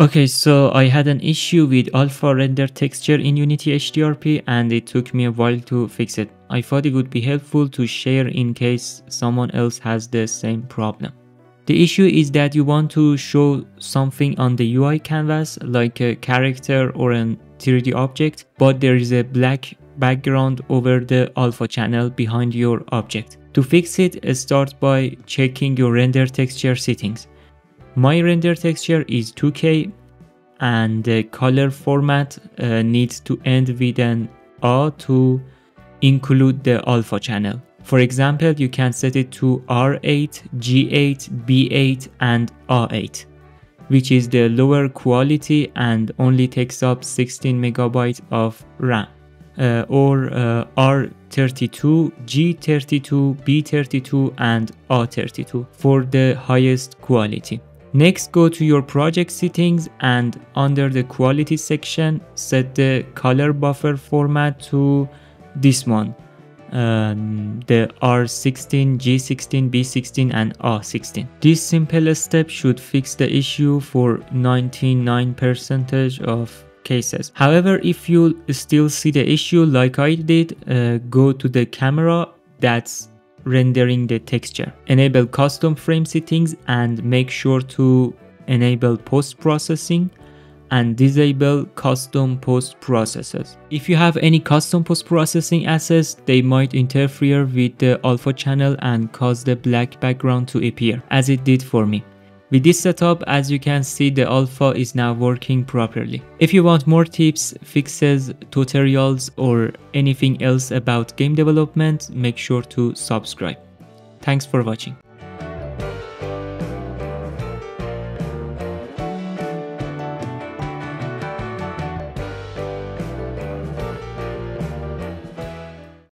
Okay, so I had an issue with alpha render texture in Unity HDRP and it took me a while to fix it. I thought it would be helpful to share in case someone else has the same problem. The issue is that you want to show something on the UI canvas, like a character or a 3D object, but there is a black background over the alpha channel behind your object. To fix it, start by checking your render texture settings. My render texture is 2K and the color format needs to end with an A to include the alpha channel. For example, you can set it to R8, G8, B8 and A8, which is the lower quality and only takes up 16 MB of RAM, or R32, G32, B32 and A32 for the highest quality. Next, go to your project settings and under the quality section, set the color buffer format to this one, the R16, G16, B16 and A16. This simple step should fix the issue for 99% of cases. However, if you still see the issue like I did, go to the camera that's rendering the texture. Enable custom frame settings and make sure to enable post-processing and disable custom post-processes. If you have any custom post-processing assets, they might interfere with the alpha channel and cause the black background to appear, as it did for me. With this setup, as you can see, the alpha is now working properly. If you want more tips, fixes, tutorials, or anything else about game development, make sure to subscribe. Thanks for watching.